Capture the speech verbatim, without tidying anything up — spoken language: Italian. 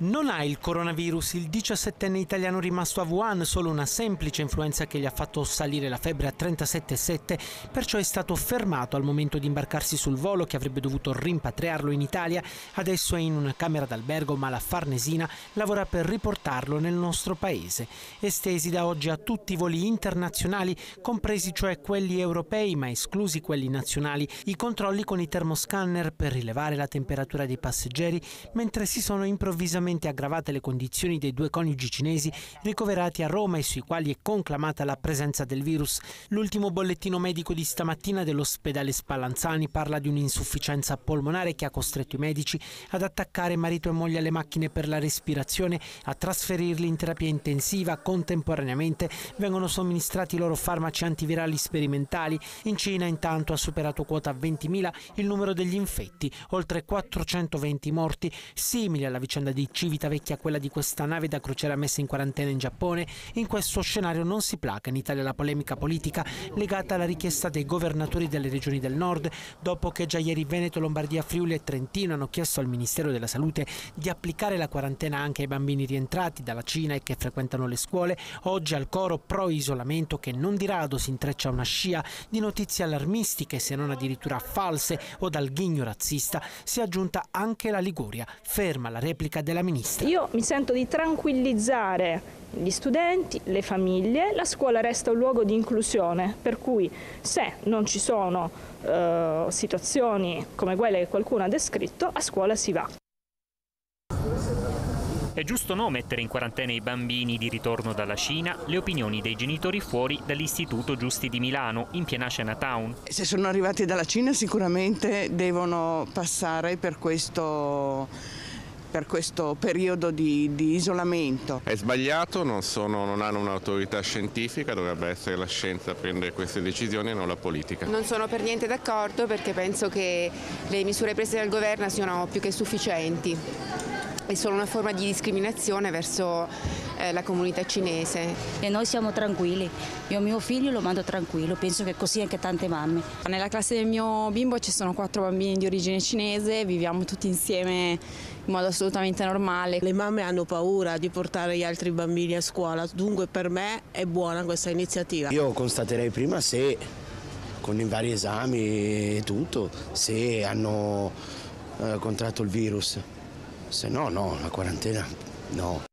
Non ha il coronavirus il diciassettenne italiano rimasto a Wuhan, solo una semplice influenza che gli ha fatto salire la febbre a trentasette virgola sette, perciò è stato fermato al momento di imbarcarsi sul volo che avrebbe dovuto rimpatriarlo in Italia. Adesso è in una camera d'albergo, ma la Farnesina lavora per riportarlo nel nostro paese, estesi da oggi a tutti i voli internazionali, compresi cioè quelli europei ma esclusi quelli nazionali, i controlli con i termoscanner per rilevare la temperatura dei passeggeri, mentre si sono improvvisamente aggravate le condizioni dei due coniugi cinesi ricoverati a Roma e sui quali è conclamata la presenza del virus. L'ultimo bollettino medico di stamattina dell'ospedale Spallanzani parla di un'insufficienza polmonare che ha costretto i medici ad attaccare marito e moglie alle macchine per la respirazione, a trasferirli in terapia intensiva. Contemporaneamente vengono somministrati i loro farmaci antivirali sperimentali. In Cina intanto ha superato quota ventimila il numero degli infetti, oltre quattrocentoventi morti, simile alla vicenda di Civitavecchia, quella di questa nave da crociera messa in quarantena in Giappone. In questo scenario non si placa in Italia la polemica politica legata alla richiesta dei governatori delle regioni del nord, dopo che già ieri Veneto, Lombardia, Friuli e Trentino hanno chiesto al Ministero della Salute di applicare la quarantena anche ai bambini rientrati dalla Cina e che frequentano le scuole. Oggi al coro pro-isolamento che non di rado si intreccia una scia di notizie allarmistiche, se non addirittura false o dal ghigno razzista, si è aggiunta anche la Liguria. Ferma la replica della Ministra. Io mi sento di tranquillizzare gli studenti, le famiglie. La scuola resta un luogo di inclusione, per cui se non ci sono eh, situazioni come quelle che qualcuno ha descritto, a scuola si va. È giusto o no mettere in quarantena i bambini di ritorno dalla Cina? Le opinioni dei genitori fuori dall'Istituto Giusti di Milano, in piena Chinatown. Se sono arrivati dalla Cina sicuramente devono passare per questo, per questo periodo di, di isolamento. È sbagliato, non, sono, non hanno un'autorità scientifica, dovrebbe essere la scienza a prendere queste decisioni e non la politica. Non sono per niente d'accordo, perché penso che le misure prese dal governo siano più che sufficienti. È solo una forma di discriminazione verso eh, la comunità cinese. E noi siamo tranquilli, io mio figlio lo mando tranquillo, penso che così anche tante mamme. Nella classe del mio bimbo ci sono quattro bambini di origine cinese, viviamo tutti insieme in modo assolutamente normale. Le mamme hanno paura di portare gli altri bambini a scuola, dunque per me è buona questa iniziativa. Io constaterei prima se, con i vari esami e tutto, se hanno eh, contratto il virus. Se no, no, la quarantena no.